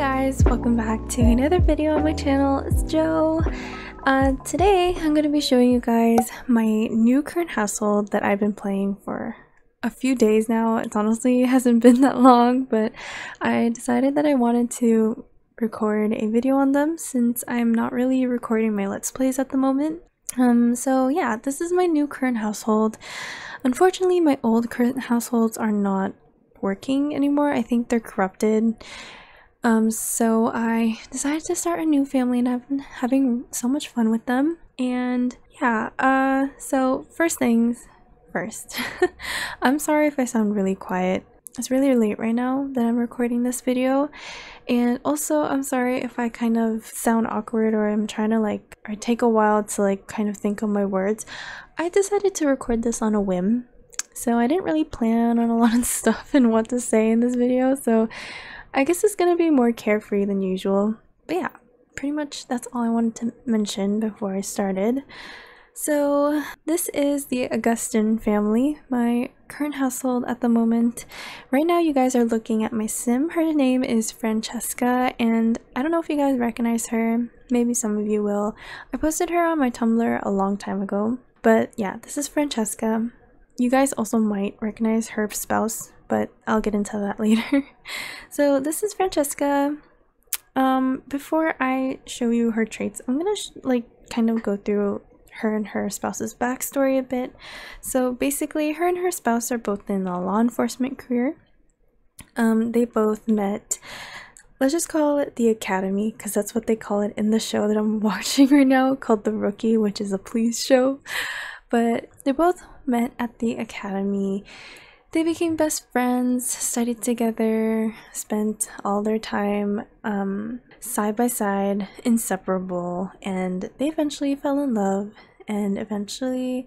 guys, welcome back to another video on my channel. It's Joe. Today I'm going to be showing you guys my new current household that I've been playing for a few days now. It's honestly hasn't been that long, but I decided that I wanted to record a video on them since I'm not really recording my Let's Plays at the moment. So yeah, this is my new current household. Unfortunately, my old current households are not working anymore. I think they're corrupted. So I decided to start a new family, and I've been having so much fun with them. And yeah, so first things first. I'm sorry if I sound really quiet. It's really late right now that I'm recording this video, and also I'm sorry if I kind of sound awkward or I'm trying to or take a while to kind of think of my words. I decided to record this on a whim, so I didn't really plan on a lot of stuff and what to say in this video, so I guess it's gonna be more carefree than usual. But yeah, pretty much that's all I wanted to mention before I started. So this is the Augustine family, my current household at the moment. Right now you guys are looking at my sim. Her name is Francesca, and I don't know if you guys recognize her. Maybe some of you will. I posted her on my Tumblr a long time ago. But yeah, this is Francesca. You guys also might recognize her spouse, but I'll get into that later. So this is Francesca. Before I show you her traits, I'm gonna kind of go through her and her spouse's backstory a bit. So basically, her and her spouse are both in a law enforcement career. They both met, let's just call it the academy, because that's what they call it in the show that I'm watching right now called The Rookie, which is a police show. But they both met at the academy. They became best friends, studied together, spent all their time side by side, inseparable, and they eventually fell in love and eventually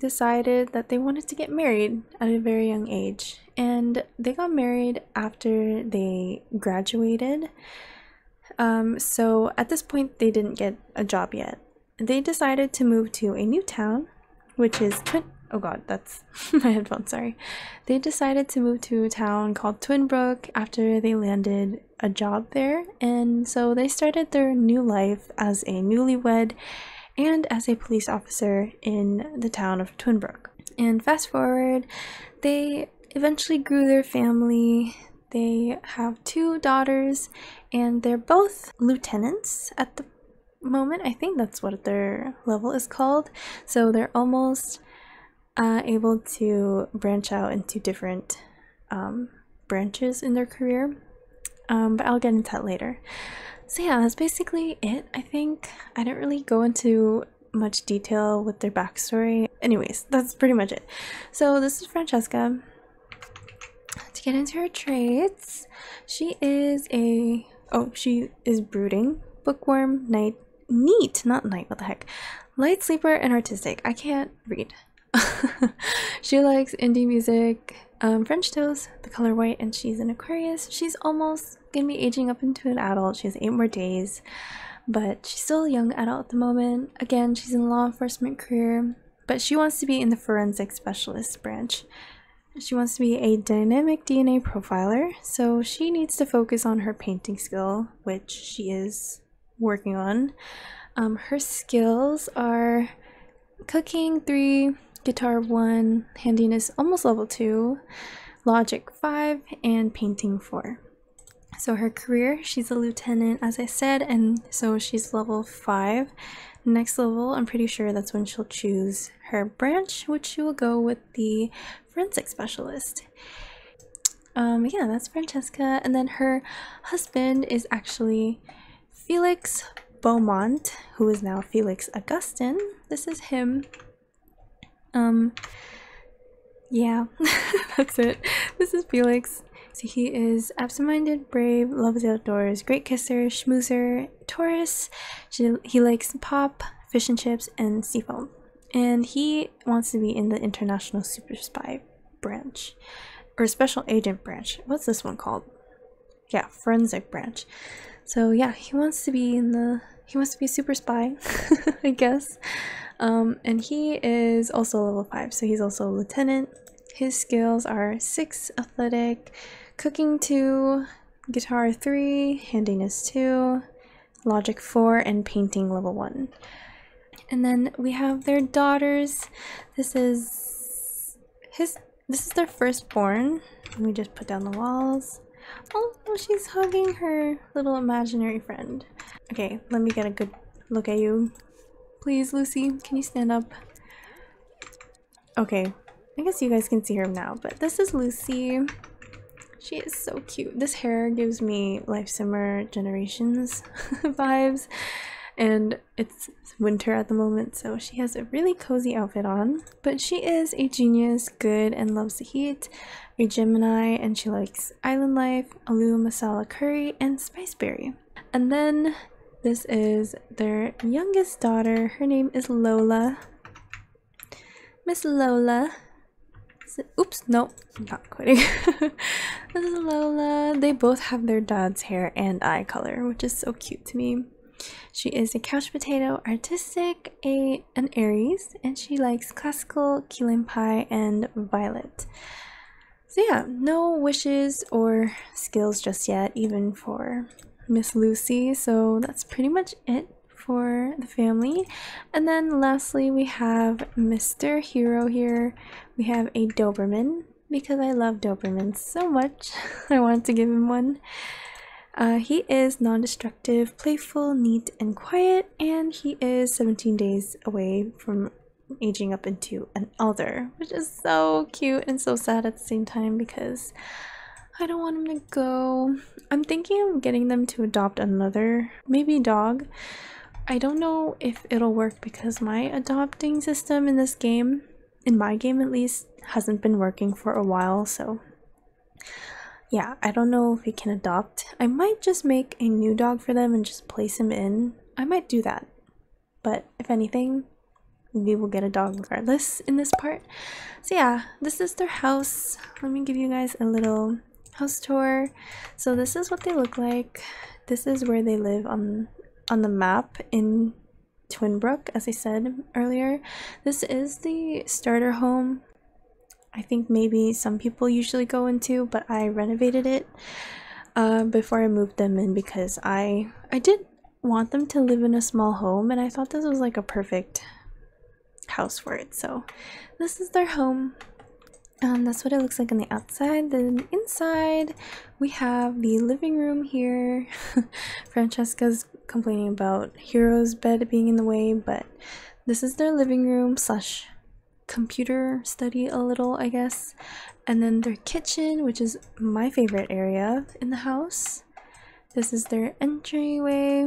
decided that they wanted to get married at a very young age. And they got married after they graduated. So at this point, they didn't get a job yet. They decided to move to a new town, which is oh god, that's my headphone, sorry. They decided to move to a town called Twinbrook after they landed a job there, and so they started their new life as a newlywed and as a police officer in the town of Twinbrook. And fast forward, they eventually grew their family. They have two daughters, and they're both lieutenants at the moment. I think that's what their level is called. So they're almost able to branch out into different branches in their career, but I'll get into that later. So yeah, that's basically it. I think I didn't really go into much detail with their backstory. Anyways, that's pretty much it. So this is Francesca. To get into her traits, she is brooding, bookworm, light sleeper, and artistic. I can't read. She likes indie music, French toast, the color white, and she's an Aquarius. She's almost gonna be aging up into an adult. She has 8 more days, but she's still a young adult at the moment. Again, she's in law enforcement career, but she wants to be in the forensic specialist branch. She wants to be a dynamic DNA profiler, so she needs to focus on her painting skill, which she is working on. Her skills are cooking 3, guitar 1, handiness almost level 2, logic 5, and painting 4. So her career, she's a lieutenant, as I said, and so she's level 5. Next level, I'm pretty sure that's when she'll choose her branch, which she will go with the forensic specialist. Yeah, that's Francesca. And then her husband is actually Felix Beaumont, who is now Felix Augustine. This is him. Yeah, that's it. This is Felix. So he is absent-minded, brave, loves the outdoors, great kisser, schmoozer, Taurus. He likes pop, fish and chips, and seafoam. And he wants to be in the international super spy branch, or special agent branch. What's this one called? Yeah, forensic branch. So yeah, he wants to be in the, he wants to be a super spy, I guess. And he is also level 5, so he's also a lieutenant. His skills are 6 athletic, cooking 2, guitar 3, handiness 2, logic 4, and painting level 1. And then we have their daughters. This is their firstborn. Let me just put down the walls. Oh, she's hugging her little imaginary friend. Okay, let me get a good look at you. Please, Lucy, can you stand up? Okay, I guess you guys can see her now, but this is Lucy. She is so cute. This hair gives me Life Simmer Generations vibes. And it's winter at the moment, so she has a really cozy outfit on. But she is a genius, good, and loves the heat, a Gemini, and she likes island life, aloo masala curry, and spiceberry. And then this is their youngest daughter. Her name is Lola. Miss Lola. Oops, no, I'm not quitting. This is Lola. They both have their dad's hair and eye color, which is so cute to me. She is a couch potato, artistic, an Aries, and she likes classical, key lime pie, and violet. So yeah, no wishes or skills just yet, even for Miss Lucy. So that's pretty much it for the family. And then lastly, we have Mr. Hero here. We have a Doberman, because I love Dobermans so much. I wanted to give him one. He is non-destructive, playful, neat, and quiet, and he is 17 days away from aging up into an elder, which is so cute and so sad at the same time because I don't want him to go. I'm thinking of getting them to adopt another, maybe dog. I don't know if it'll work because my adopting system in this game, in my game at least, hasn't been working for a while, so yeah, I don't know if we can adopt. I might just make a new dog for them and just place him in. I might do that. But if anything, we will get a dog regardless in this part. So yeah, this is their house. Let me give you guys a little house tour. So this is what they look like. This is where they live on the map in Twinbrook, as I said earlier. This is the starter home. I think maybe some people usually go into, but I renovated it before I moved them in because I did want them to live in a small home, and I thought this was like a perfect house for it. So this is their home. That's what it looks like on the outside. Then inside, we have the living room here. Francesca's complaining about Hero's bed being in the way, but this is their living room slash computer study a little, I guess. And then their kitchen, which is my favorite area in the house. This is their entryway,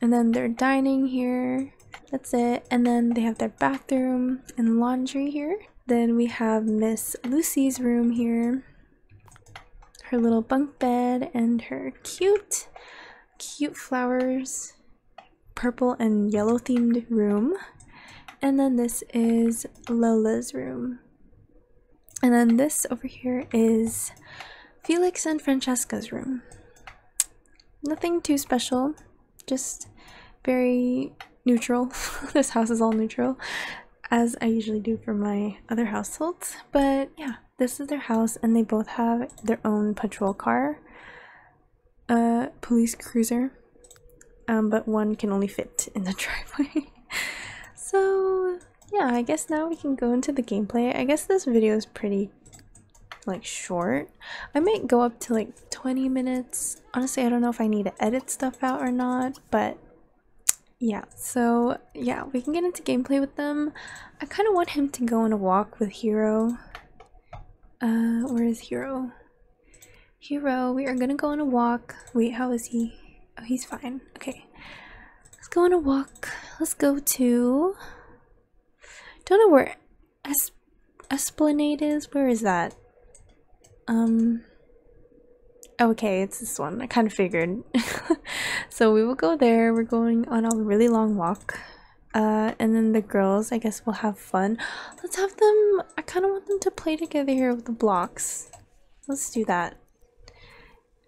and then their dining here. That's it. And then they have their bathroom and laundry here. Then we have Miss Lucy's room here, her little bunk bed and her cute flowers, purple and yellow themed room. And then this is Lola's room. And then this over here is Felix and Francesca's room. Nothing too special, just very neutral. This house is all neutral, as I usually do for my other households. But yeah, this is their house, and they both have their own patrol car, police cruiser, but one can only fit in the driveway. So yeah, I guess now we can go into the gameplay. I guess this video is pretty like short. I might go up to like 20 minutes. Honestly, I don't know if I need to edit stuff out or not, but yeah. So yeah, we can get into gameplay with them. I kind of want him to go on a walk with Hero. Where is Hero? Hero, we are gonna go on a walk. Wait, how is he? Oh, he's fine. Okay. Let's go on a walk. Let's go to, don't know where Esplanade is. Where is that? Okay, it's this one. I kind of figured. So we will go there. We're going on a really long walk. And then the girls, I guess, will have fun. Let's have them, I kind of want them to play together here with the blocks. Let's do that.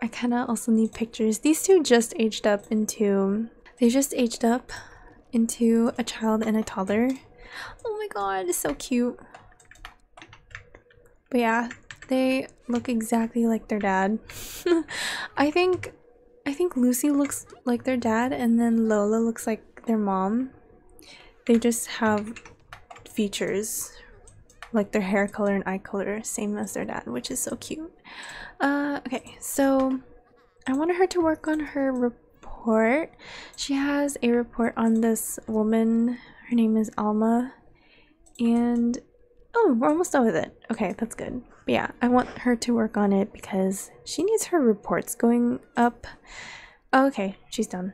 I kind of also need pictures. These two just aged up into, they just aged up into a child and a toddler. Oh my god, it's so cute. But yeah, They look exactly like their dad. I think Lucy looks like their dad, and then Lola looks like their mom. They just have features like their hair color and eye color, same as their dad, which is so cute. Okay, so I wanted her to work on her report. She has a report on this woman. Her name is Alma, and oh, we're almost done with it. Okay, that's good. But yeah, I want her to work on it because she needs her reports going up. Oh, okay, she's done.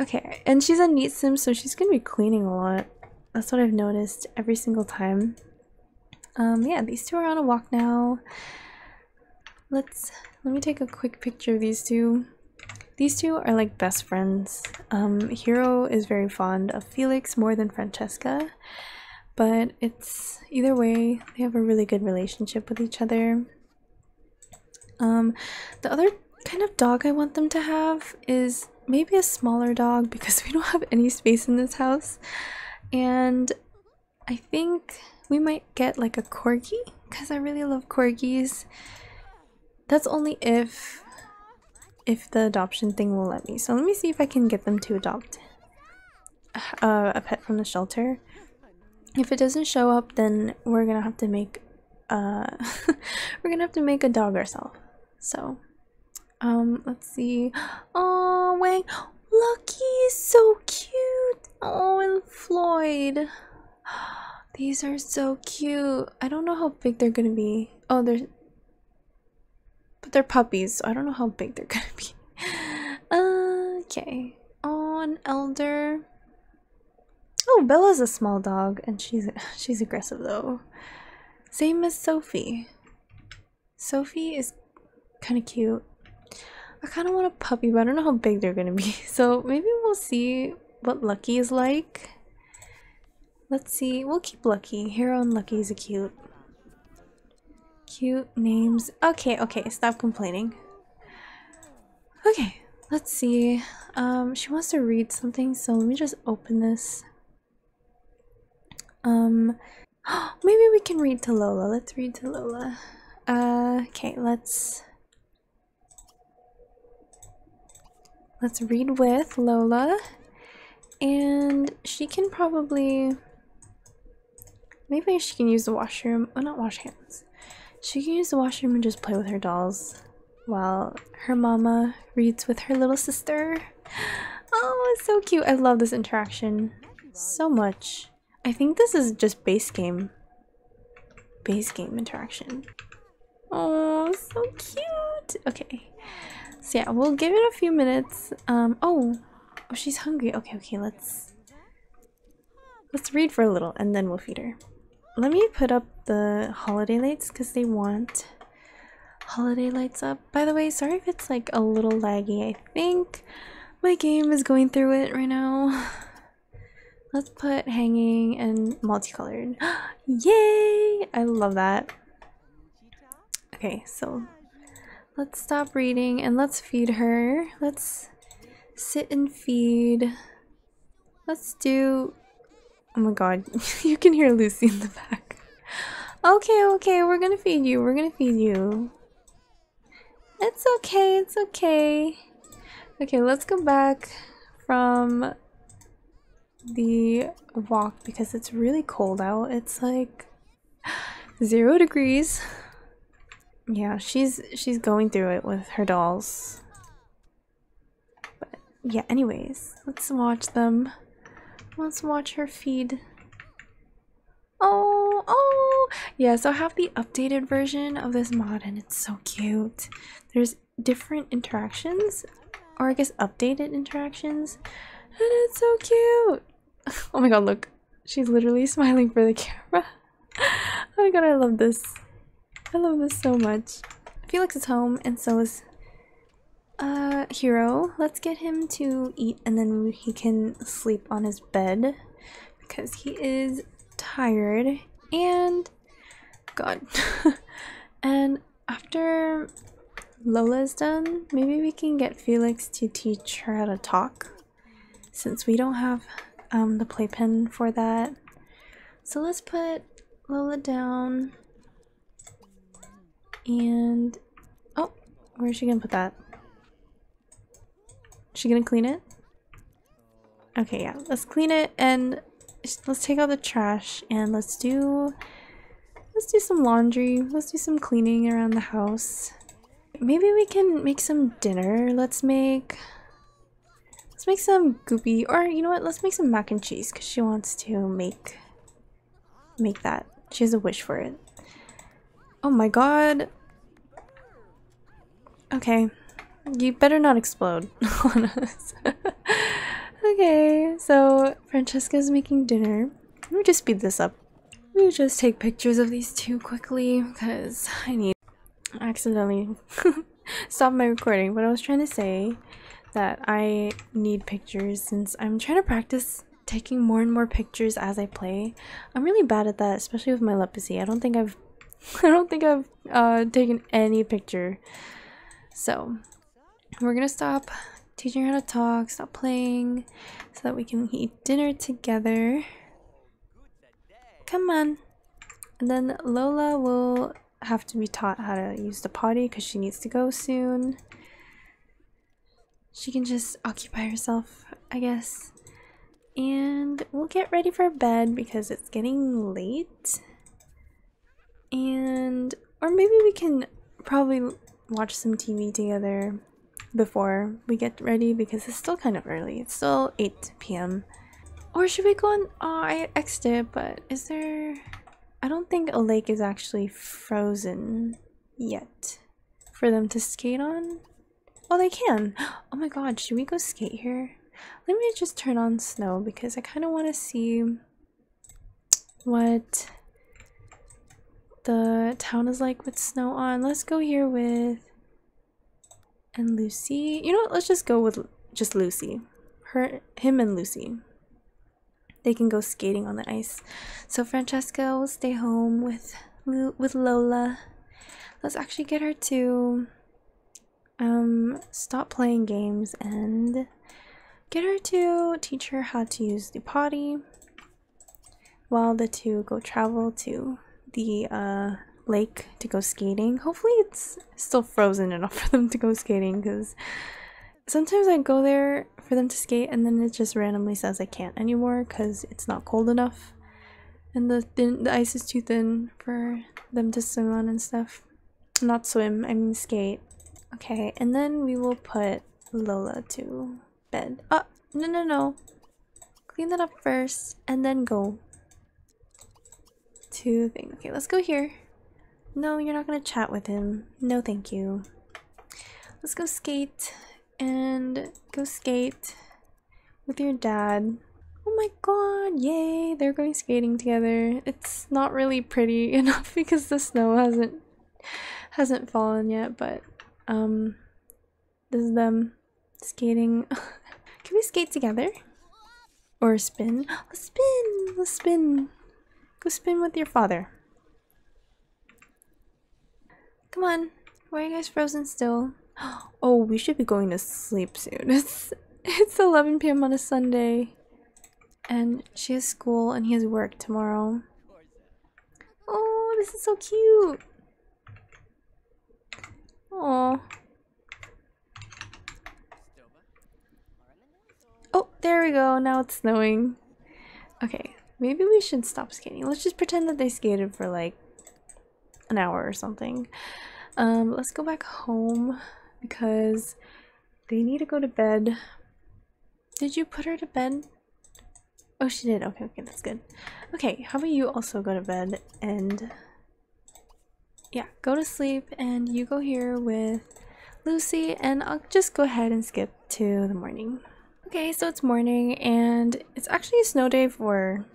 Okay, and she's a neat sim, so she's gonna be cleaning a lot. That's what I've noticed every single time. Yeah, these two are on a walk now. Let me take a quick picture of these two. These two are like best friends. Hiro is very fond of Felix more than Francesca, but it's either way, they have a really good relationship with each other. The other kind of dog I want them to have is maybe a smaller dog because we don't have any space in this house. And I think we might get like a corgi because I really love corgis. That's only if the adoption thing will let me. So let me see if I can get them to adopt a pet from the shelter. If it doesn't show up, then we're gonna have to make we're gonna have to make a dog ourselves. So let's see. Oh wait, Lucky is so cute. Oh, and Floyd. These are so cute. I don't know how big they're gonna be. Oh, they're puppies, so I don't know how big they're gonna be. Okay. Oh, an elder. Oh, Bella's a small dog, and she's aggressive though. Same as Sophie. Sophie is kind of cute. I kind of want a puppy, but I don't know how big they're gonna be. So maybe we'll see what Lucky is like. Let's see. We'll keep Lucky. Hero and Lucky is cute. Cute names. Okay, okay, stop complaining. Okay, let's see. She wants to read something, so let me just open this. Maybe we can read to Lola. Let's read to Lola. Okay, let's read with Lola, and she can probably, maybe she can use the washroom. Oh, not wash hands. She can use the washroom and just play with her dolls while her mama reads with her little sister. Oh, it's so cute. I love this interaction so much. I think this is just base game interaction. Oh, so cute. Okay, so yeah, we'll give it a few minutes. Oh, she's hungry. Okay, let's read for a little and then we'll feed her. Let me put up the holiday lights because they want holiday lights up. By the way, sorry if it's like a little laggy. I think my game is going through it right now. Let's put hanging and multicolored. Yay! I love that. Okay, so let's stop reading and let's feed her. Let's sit and feed. Let's do... Oh my god, you can hear Lucy in the back. Okay, we're gonna feed you, It's okay, Okay, let's go back from the walk because it's really cold out. It's like 0 degrees. Yeah, she's going through it with her dolls. But yeah, anyways, let's watch them. Let's watch her feed. Oh yeah, so I have the updated version of this mod and it's so cute. There's different interactions, or I guess updated interactions, and it's so cute. Oh my god, look, she's literally smiling for the camera. Oh my god, I love this. I love this so much. Felix is home and so is Hiro. Let's get him to eat and then he can sleep on his bed because he is tired. And god. And after Lola's done, maybe we can get Felix to teach her how to talk since we don't have the playpen for that. So let's put Lola down. And... oh, where is she gonna put that? Is she gonna clean it? Okay, yeah, let's clean it and let's take out the trash and let's do some laundry. Let's do some cleaning around the house. Maybe we can make some dinner. Let's make some goopy, or you know what, let's make some mac and cheese because she wants to make that. She has a wish for it. Oh my god. Okay, you better not explode on us. Okay, so Francesca's making dinner. Let me just speed this up. Let me just take pictures of these two quickly because I need... I accidentally stopped my recording, but I was trying to say that I need pictures since I'm trying to practice taking more and more pictures as I play. I'm really bad at that, especially with my leprosy. I don't think I've taken any picture. So we're gonna stop teaching her how to talk, stop playing, so that we can eat dinner together. Come on. And then Lola will have to be taught how to use the potty because she needs to go soon. She can just occupy herself, I guess. And we'll get ready for bed because it's getting late. And, or maybe we can probably watch some TV together before we get ready because it's still kind of early. It's still 8 p.m. Or should we go on? Oh, I X'd it, but is there... I don't think a lake is actually frozen yet for them to skate on. Oh, they can! Oh my god, should we go skate here? Let me just turn on snow because I kind of want to see what the town is like with snow on. Let's go here with... and Lucy. You know what? Let's just go with just Lucy. Him and Lucy. They can go skating on the ice. So Francesca will stay home with Lola. Let's actually get her to stop playing games and get her to teach her how to use the potty while the two go travel to the lake to go skating. Hopefully it's still frozen enough for them to go skating because sometimes I go there for them to skate and then it just randomly says I can't anymore because it's not cold enough and the ice is too thin for them to swim on and stuff. Not swim, I mean skate. Okay, and then we will put Lola to bed. Oh, no. Clean that up first and then go to thing. Okay, let's go here. No, you're not gonna chat with him. No, thank you. Let's go skate. And go skate with your dad. Oh my god, yay, they're going skating together. It's not really pretty enough because the snow hasn't fallen yet, but this is them skating. Can we skate together? Or spin? Let's spin. Go spin with your father. Come on, why are you guys frozen still? Oh, we should be going to sleep soon. It's 11 p.m. on a Sunday. And she has school and he has work tomorrow. Oh, this is so cute. Aww. Oh, there we go. Now it's snowing. Okay, maybe we should stop skating. Let's just pretend that they skated for like an hour or something. Let's go back home because they need to go to bed. Did you put her to bed? Oh, she did. Okay, that's good. Okay, how about you also go to bed and yeah, go to sleep and you go here with Lucy and I'll just go ahead and skip to the morning. Okay, so it's morning and it's actually a snow day for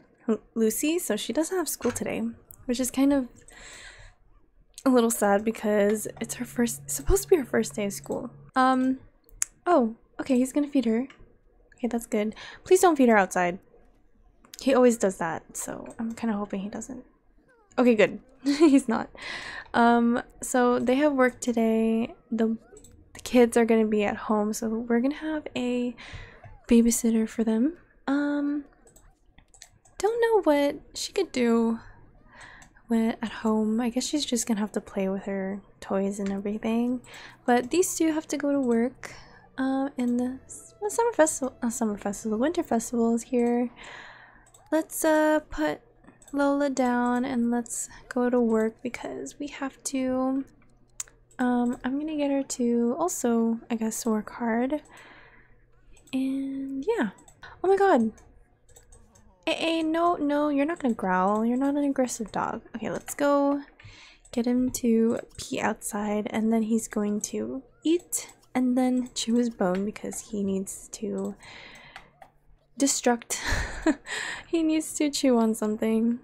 Lucy, so she doesn't have school today, which is kind of a little sad because it's her supposed to be her first day of school. Oh, okay, he's gonna feed her. Okay, that's good. Please don't feed her outside. He always does that, so I'm kind of hoping he doesn't. Okay, good. He's not. So they have work today. The kids are gonna be at home, so we're gonna have a babysitter for them. Don't know what she could do. at home. I guess she's just gonna have to play with her toys and everything. But these two have to go to work in the summer festival. The winter festival is here. Let's put Lola down and let's go to work because we have to. I'm gonna get her to also, I guess, work hard. And yeah. Oh my god. Hey, no, you're not gonna growl. You're not an aggressive dog. Okay, let's go get him to pee outside, and then he's going to eat and then chew his bone because he needs to destruct. He needs to chew on something.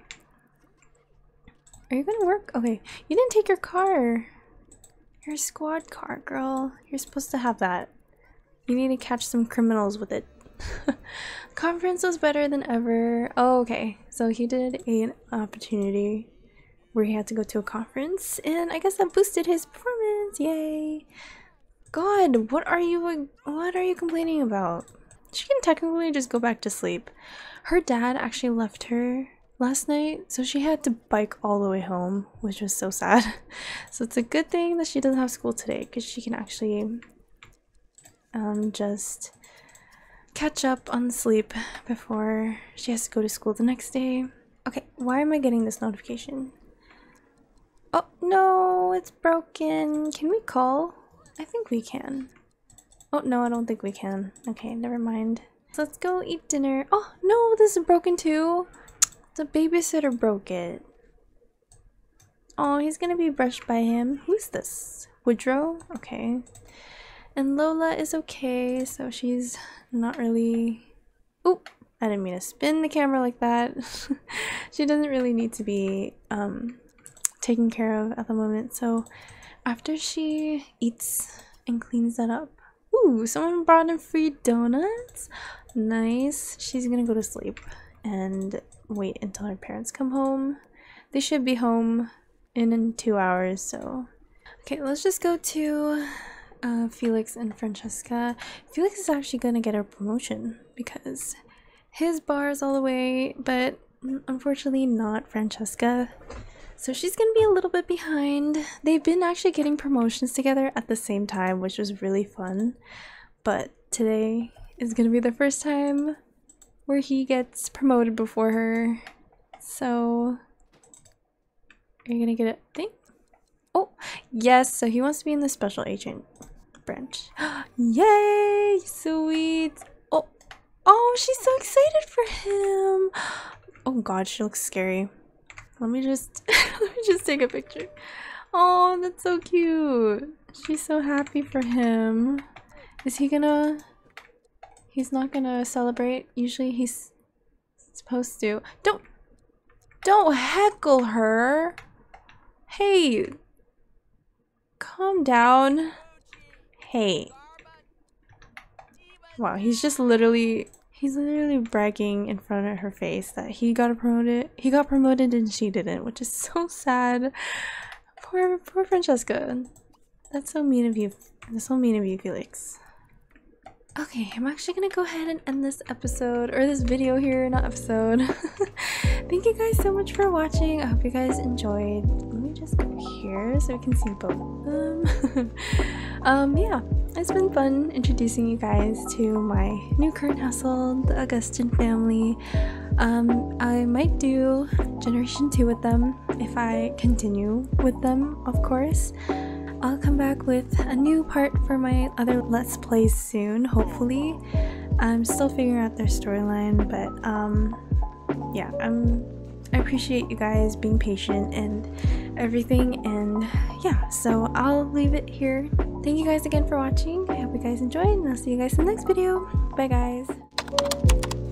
Are you gonna work? Okay, you didn't take your car. Your squad car, girl. You're supposed to have that. You need to catch some criminals with it. Conference was better than ever. Oh, okay, so he did an opportunity where he had to go to a conference, and I guess that boosted his performance. Yay! God, what are you complaining about? She can technically just go back to sleep. Her dad actually left her last night, so she had to bike all the way home, which was so sad. So it's a good thing that she doesn't have school today, because she can actually just catch up on sleep before she has to go to school the next day. Okay, why am I getting this notification? Oh, no, it's broken. Can we call? I think we can. Oh, no, I don't think we can. Okay, never mind. So let's go eat dinner. Oh, no, this is broken too. The babysitter broke it. Oh, he's gonna be brushed by him. Who's this? Woodrow? Okay. And Lola is okay, so she's not really... Oop! I didn't mean to spin the camera like that. She doesn't really need to be taken care of at the moment, so after she eats and cleans that up... Ooh, someone brought in free donuts! Nice. She's gonna go to sleep and wait until her parents come home. They should be home in 2 hours, so... Okay, let's just go to... Felix and Francesca. Felix is actually gonna get a promotion because his bar is all the way, but unfortunately not Francesca. So she's gonna be a little bit behind. They've been actually getting promotions together at the same time, which was really fun. But today is gonna be the first time where he gets promoted before her. So are you gonna get a thing? Oh, yes, so he wants to be in the special agent branch. Yay! Sweet! Oh, she's so excited for him! Oh god, she looks scary. Let me just take a picture. Oh, that's so cute! She's so happy for him. Is he gonna... He's not gonna celebrate. Usually he's supposed to. Don't heckle her! Hey! Calm down. Hey. Wow, he's literally bragging in front of her face that he got promoted and she didn't, which is so sad. Poor Francesca. That's so mean of you. That's so mean of you, Felix. Okay, I'm actually gonna go ahead and end this episode, or this video here, not episode. Thank you guys so much for watching. I hope you guys enjoyed. Let me just go here so we can see both of them. Yeah, it's been fun introducing you guys to my new current household, the Augustine family. I might do Generation 2 with them if I continue with them, of course. I'll come back with a new part for my other Let's Plays soon, hopefully. I'm still figuring out their storyline, but yeah, I appreciate you guys being patient and everything, and yeah, so I'll leave it here. Thank you guys again for watching. I hope you guys enjoyed, and I'll see you guys in the next video. Bye guys!